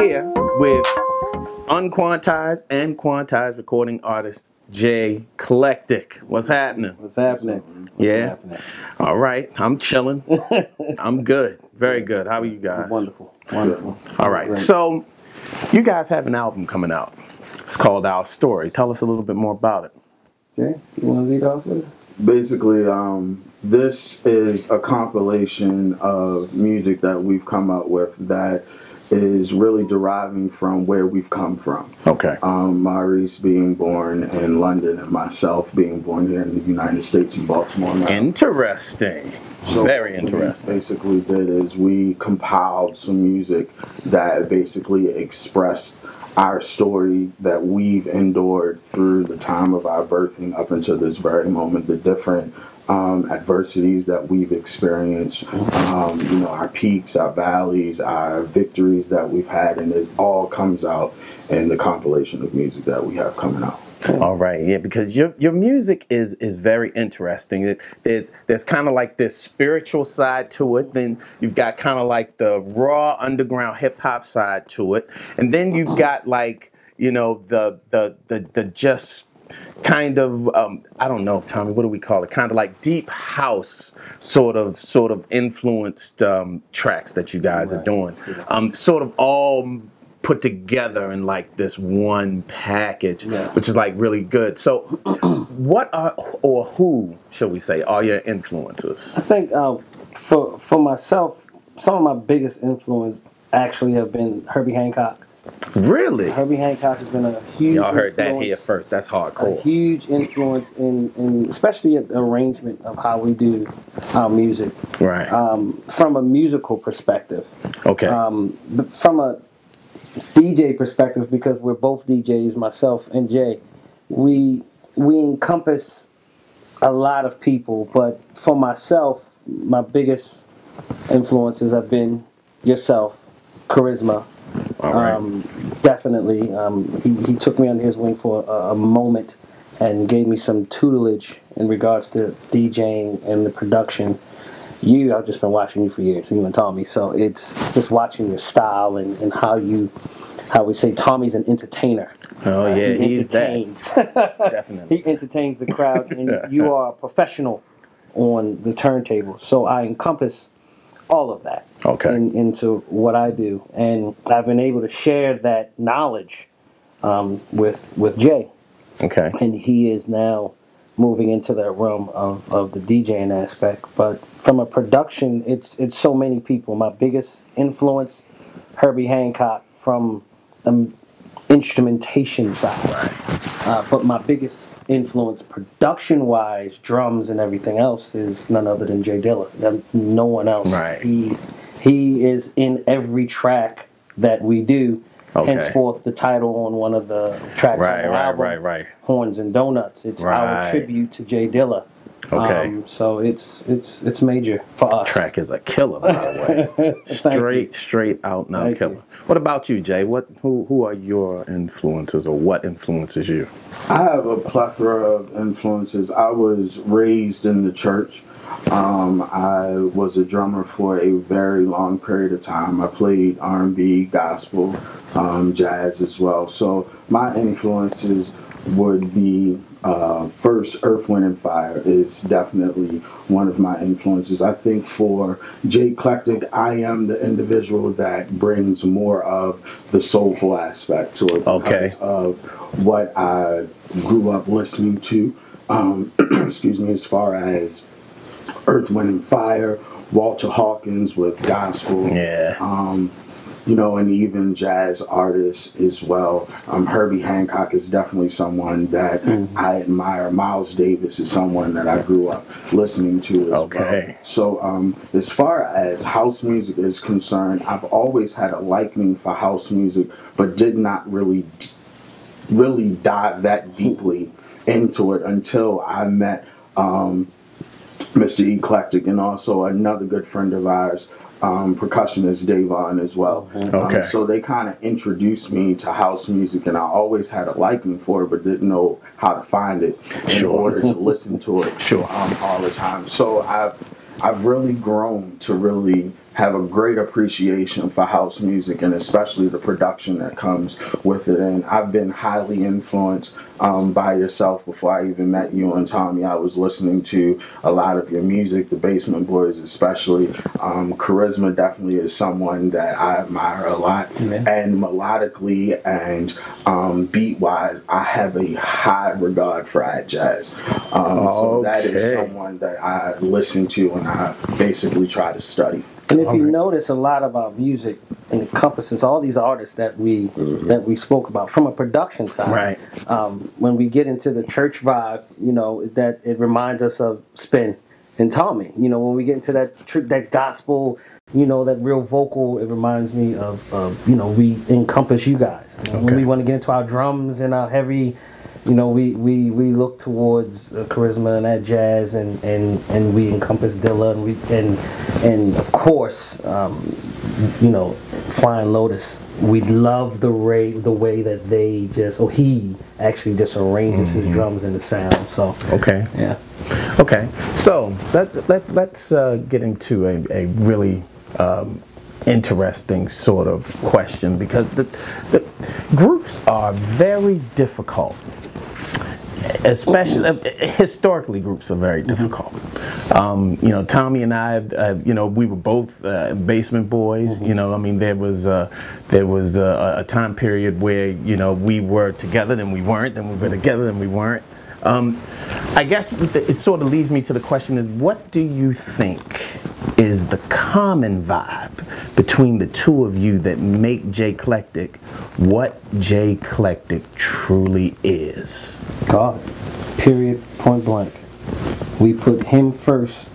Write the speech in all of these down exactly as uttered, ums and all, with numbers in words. here with unquantized and quantized recording artist Jayclectic. What's happening? What's happening? What's yeah. Happening? All right. I'm chilling. I'm good. Very good. How are you guys? Wonderful. Wonderful. All right. Great. So you guys have an album coming out. It's called Our Story. Tell us a little bit more about it. Okay. You want to lead off with it? Basically, um, this is a compilation of music that we've come up with that is really deriving from where we've come from. Okay. Um, Maurice being born in London and myself being born here in the United States in Baltimore now. Interesting. So very interesting. What we basically did is we compiled some music that basically expressed our story that we've endured through the time of our birthing up until this very moment, the different Um, adversities that we've experienced, um, you know, our peaks, our valleys, our victories that we've had, and it all comes out in the compilation of music that we have coming out. All right, yeah, because your your music is is very interesting. It, there's there's kind of like this spiritual side to it, then you've got kind of like the raw underground hip hop side to it, and then you've got like, you know, the the the the just kind of, um, I don't know, Tommy, what do we call it? Kind of like deep house sort of sort of influenced um, tracks that you guys right. are doing. Um, sort of all put together in like this one package, yeah. which is like really good. So what are, or who, shall we say, are your influences? I think uh, for, for myself, some of my biggest influence actually have been Herbie Hancock. Really? Herbie Hancock has been a huge Y'all heard that here first. That's hardcore. A huge influence in, in especially at the arrangement of how we do our music. Right. Um, from a musical perspective. Okay. Um, from a D J perspective, because we're both D Js, myself and Jay, we, we encompass a lot of people. But for myself, my biggest influences have been yourself, Charisma. All right. Um, definitely. Um, he, he took me under his wing for a, a moment and gave me some tutelage in regards to DJing and the production. You, I've just been watching you for years, you and Tommy. So it's just watching your style and, and how you, how we say Tommy's an entertainer. Oh, uh, yeah, he he's entertains. That. Definitely. He entertains the crowd, and you are a professional on the turntable. So I encompass all of that okay. in, into what I do. And I've been able to share that knowledge um, with with Jay. Okay. And he is now moving into that realm of, of the DJing aspect. But from a production, it's, it's so many people. My biggest influence, Herbie Hancock, from an instrumentation side. Right. Uh, but my biggest influence production-wise, drums and everything else, is none other than Jay Dilla. No one else. Right. He, he is in every track that we do. Okay. Henceforth, the title on one of the tracks right, on the right, album, right, right. Horns and Donuts. It's right. our tribute to Jay Dilla. Okay. Um, so it's it's it's major for us. Track is a killer, by the way. straight, you. straight out now killer. You. What about you, Jay? What who who are your influences, or what influences you? I have a plethora of influences. I was raised in the church. Um, I was a drummer for a very long period of time. I played R and B, gospel, um, jazz as well. So my influences would be uh, first, Earth, Wind, and Fire is definitely one of my influences. I think for Jayclectic, I am the individual that brings more of the soulful aspect to it okay. because of what I grew up listening to. Um, excuse me, as far as Earth, Wind, and Fire, Walter Hawkins with gospel. Yeah. Um, you know, and even jazz artists as well. Um, Herbie Hancock is definitely someone that mm-hmm. I admire. Miles Davis is someone that I grew up listening to as okay. well. So um, as far as house music is concerned, I've always had a liking for house music, but did not really, really dive that deeply into it until I met um, Mister Jayclectic, and also another good friend of ours, Um, percussionist Dave Vaughn as well. Okay. Um, so they kind of introduced me to house music, and I always had a liking for it, but didn't know how to find it in sure. order to listen to it sure. um, all the time. So I've I've really grown to really have a great appreciation for house music and especially the production that comes with it. And I've been highly influenced um, by yourself before I even met you and Tommy. I was listening to a lot of your music, The Basement Boys especially. Um, Charisma definitely is someone that I admire a lot. Mm-hmm. And melodically and um, beat-wise, I have a high regard for jazz. Um, okay. So that is someone that I listen to and I basically try to study. And if all you right. notice, a lot of our music encompasses all these artists that we mm-hmm. that we spoke about from a production side. Right. Um, when we get into the church vibe, you know, that it reminds us of Spen and Tommy. You know, when we get into that tr that gospel, you know, that real vocal, it reminds me of, of you know, we encompass you guys. You know, okay. When we want to get into our drums and our heavy, you know, we, we, we look towards uh, Charisma and that jazz, and, and, and we encompass Dilla, and, we, and, and of course, um, you know, Flying Lotus. We love the, ray, the way that they just, or he actually just arranges mm-hmm. his drums and the sound, so. Okay. Yeah. Okay. So, let, let, let's uh, get into a, a really um, interesting sort of question, because the, the groups are very difficult. Especially uh, historically, groups are very difficult. Mm-hmm. um, you know, Tommy and I, uh, you know, we were both uh, Basement Boys. Mm-hmm. You know, I mean, there was uh, there was uh, a time period where, you know, we were together, then we weren't, then we were together, then we weren't. Um, I guess it sort of leads me to the question: is what do you think is the common vibe between the two of you that make Jayclectic what Jayclectic truly is? God, period, point blank. We put him first,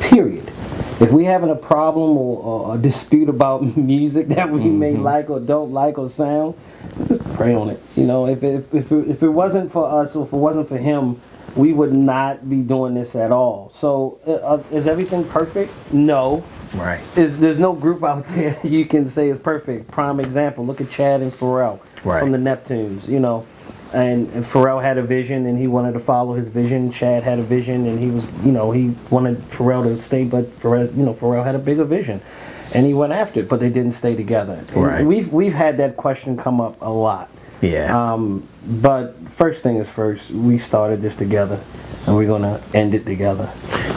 period. If we're having a problem or, or a dispute about music that we mm-hmm. may like or don't like or sound, just pray on it. You know, if, if, if, it, if it wasn't for us or if it wasn't for him, we would not be doing this at all. So, uh, is everything perfect? No. Right. There's, there's no group out there you can say is perfect. Prime example, look at Chad and Pharrell right. from The Neptunes, you know. And, and Pharrell had a vision and he wanted to follow his vision. Chad had a vision and he was, you know, he wanted Pharrell to stay, but Pharrell, you know, Pharrell had a bigger vision. And he went after it, but they didn't stay together. Right. We've, we've had that question come up a lot. Yeah. Um, but first thing is first, we started this together, and we're going to end it together.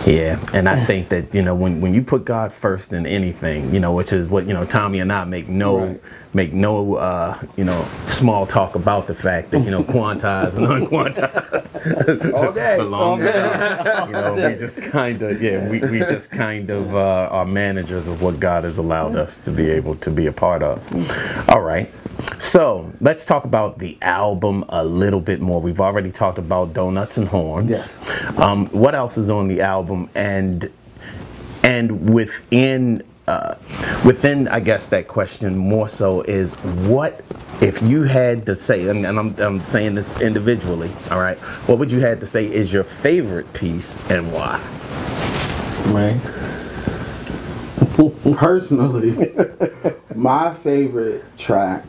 Yeah, and I think that, you know, when, when you put God first in anything, you know, which is what, you know, Tommy and I make no, right. make no, uh, you know, small talk about the fact that, you know, quantize and unquantize. All day. All day. Time, you know, we just kind of, yeah, we, we just kind of uh, are managers of what God has allowed us to be able to be a part of. All right. So let's talk about the album a little bit more. We've already talked about Donuts and Horns. Yes. Um, what else is on the album? And and within uh, within I guess that question more so is, what if you had to say? And, and I'm I'm saying this individually. All right. What would you had to say is your favorite piece and why? Right. Personally, my favorite track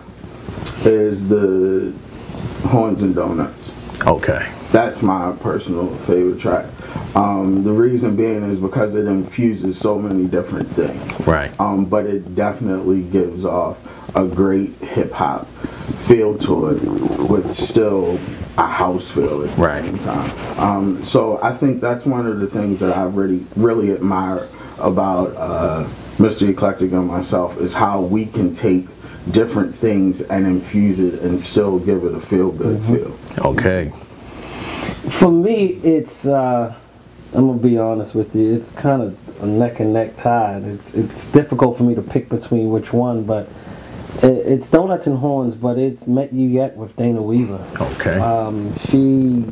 is the Horns and Donuts. Okay. That's my personal favorite track. Um, the reason being is because it infuses so many different things. Right. Um, but it definitely gives off a great hip-hop feel to it with still a house feel at the right. same time. Um, so I think that's one of the things that I really, really admire about uh, Mister Jayclectic and myself is how we can take different things and infuse it and still give it a feel-good mm-hmm. feel. Okay. For me, it's, uh, I'm going to be honest with you, it's kind of a neck and neck tie. It's, it's difficult for me to pick between which one, but it, it's Donuts and Horns, but it's Met You Yet with Dana Weaver. Okay. Um, she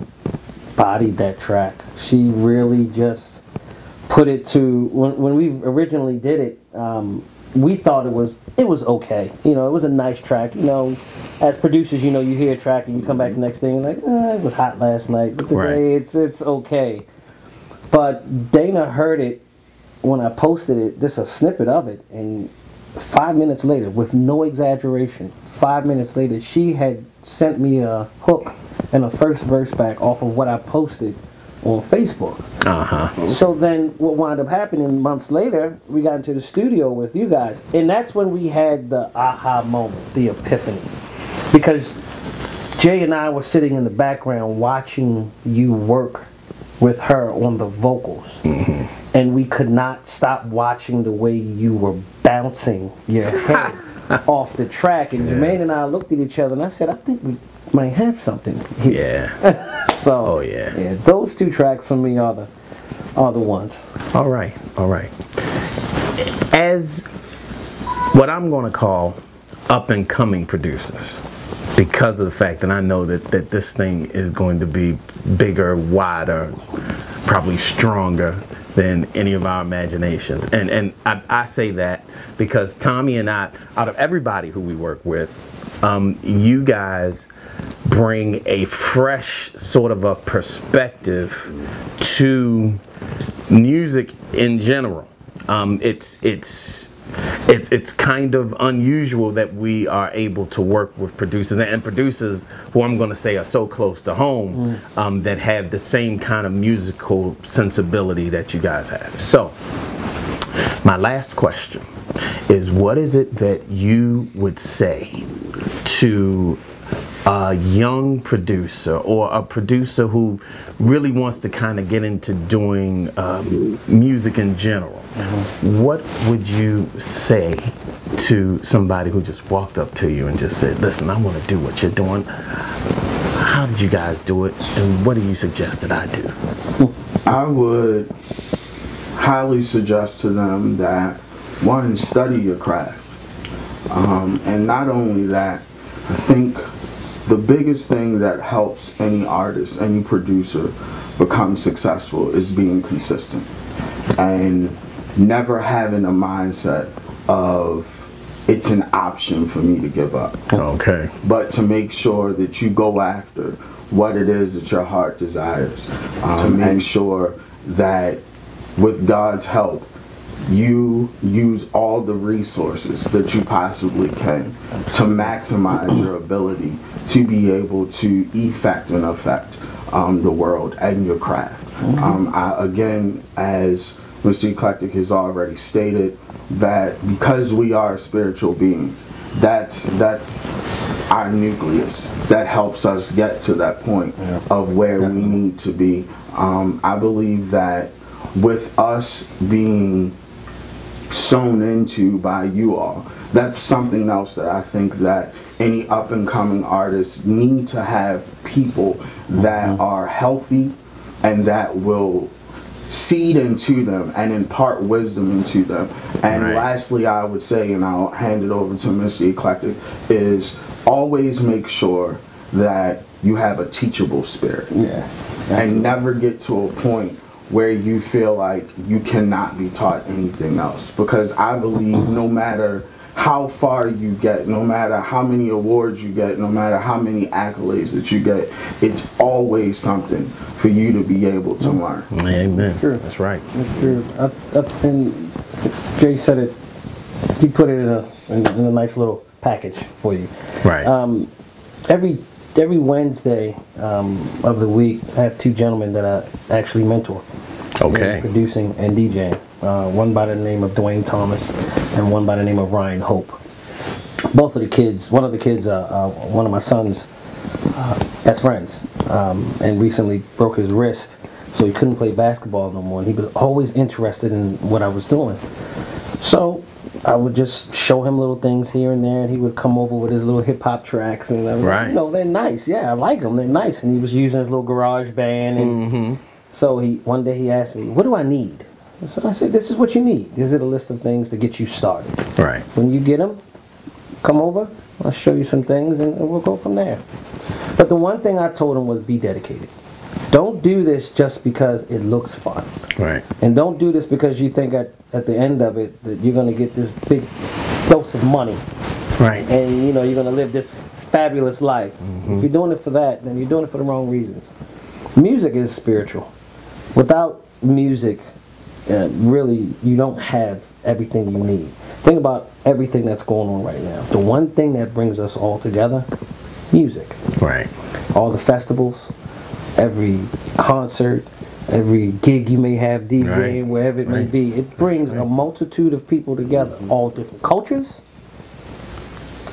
bodied that track. She really just put it to, when, when we originally did it, um, we thought it was it was okay. You know, it was a nice track. You know, as producers, you know, you hear a track and you come back the next thing and like, eh, it was hot last night, but today right. it's it's okay. But Dana heard it when I posted it, just a snippet of it, and five minutes later, with no exaggeration, five minutes later, she had sent me a hook and a first verse back off of what I posted on Facebook. Uh-huh. So then what wound up happening months later, we got into the studio with you guys. And that's when we had the aha moment, the epiphany. Because Jay and I were sitting in the background watching you work with her on the vocals. Mm-hmm. And we could not stop watching the way you were bouncing your head off the track. And yeah. Jermaine and I looked at each other and I said, I think we might have something here. Yeah. so, oh, yeah. yeah. Those two tracks for me are the, are the ones. All right. All right. As what I'm going to call up-and-coming producers, because of the fact that I know that, that this thing is going to be bigger, wider, probably stronger than any of our imaginations. And, and I, I say that because Tommy and I, out of everybody who we work with, um, you guys bring a fresh sort of a perspective to music in general. Um, it's, it's, It's it's kind of unusual that we are able to work with producers and producers who I'm going to say are so close to home um, that have the same kind of musical sensibility that you guys have. So my last question is, what is it that you would say to a young producer or a producer who really wants to kind of get into doing um, music in general? Mm-hmm. What would you say to somebody who just walked up to you and just said, listen, I want to do what you're doing. How did you guys do it? And what do you suggest that I do? I would highly suggest to them that, one, study your craft. Um, and not only that, I think the biggest thing that helps any artist, any producer become successful is being consistent. And never having a mindset of it's an option for me to give up. Okay. But to make sure that you go after what it is that your heart desires. Um, to make sure that with God's help, you use all the resources that you possibly can to maximize your ability to be able to effect and affect um, the world and your craft. Mm-hmm. um, I, again, as Mister Jayclectic has already stated, that because we are spiritual beings, that's that's our nucleus that helps us get to that point yeah. of where Definitely. we need to be. Um, I believe that with us being sewn into by you all, that's something else that I think that any up-and-coming artists need to have people that mm-hmm. are healthy and that will seed into them and impart wisdom into them. And right. lastly, I would say, and I'll hand it over to Mister Jayclectic, is always make sure that you have a teachable spirit. Yeah, and never get to a point where you feel like you cannot be taught anything else. Because I believe no matter how far you get, no matter how many awards you get, no matter how many accolades that you get, it's always something for you to be able to learn. Amen. That's true. That's right. That's true. I, I think Jay said it. He put it in a in, in a nice little package for you. Right. Um, every every Wednesday um, of the week, I have two gentlemen that I actually mentor. Okay. And producing and DJing. Uh, one by the name of Dwayne Thomas and one by the name of Ryan Hope. Both of the kids, one of the kids, uh, uh, one of my sons, uh, that's friends, um, and recently broke his wrist, so he couldn't play basketball no more, and he was always interested in what I was doing. So I would just show him little things here and there, and he would come over with his little hip-hop tracks, and I was, right. you know, they're nice, yeah, I like them, they're nice, and he was using his little garage band, and mm-hmm. so he one day he asked me, what do I need? So I said, this is what you need. These are the list of things to get you started. Right. When you get them, come over. I'll show you some things and we'll go from there. But the one thing I told him was be dedicated. Don't do this just because it looks fun. Right. And don't do this because you think at, at the end of it that you're going to get this big dose of money. Right. And, you know, you're going to live this fabulous life. Mm-hmm. If you're doing it for that, then you're doing it for the wrong reasons. Music is spiritual. Without music, Uh, really, you don't have everything you need. Think about everything that's going on right now. The one thing that brings us all together, music. Right. All the festivals, every concert, every gig you may have DJing, right. wherever it right. may be. It brings right. a multitude of people together, mm-hmm. all different cultures,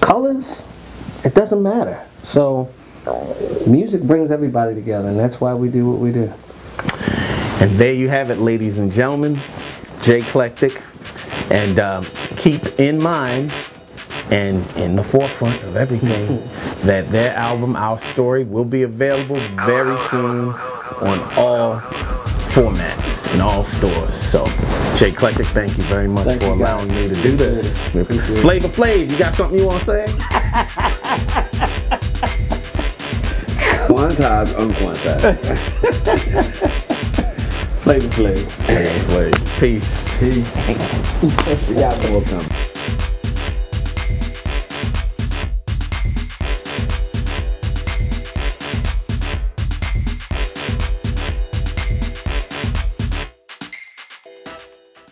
colors, it doesn't matter. So music brings everybody together, and that's why we do what we do. And there you have it, ladies and gentlemen, Jayclectic. And uh, keep in mind and in the forefront of everything that their album, Our Story, will be available very soon on all formats, in all stores. So, Jayclectic, thank you very much thank for allowing guys. me to do this. Flavor Flav, you got something you want to say? Quantize, unquantize. Flavor Flav. Flavor Flav. Peace. Peace. We got more coming.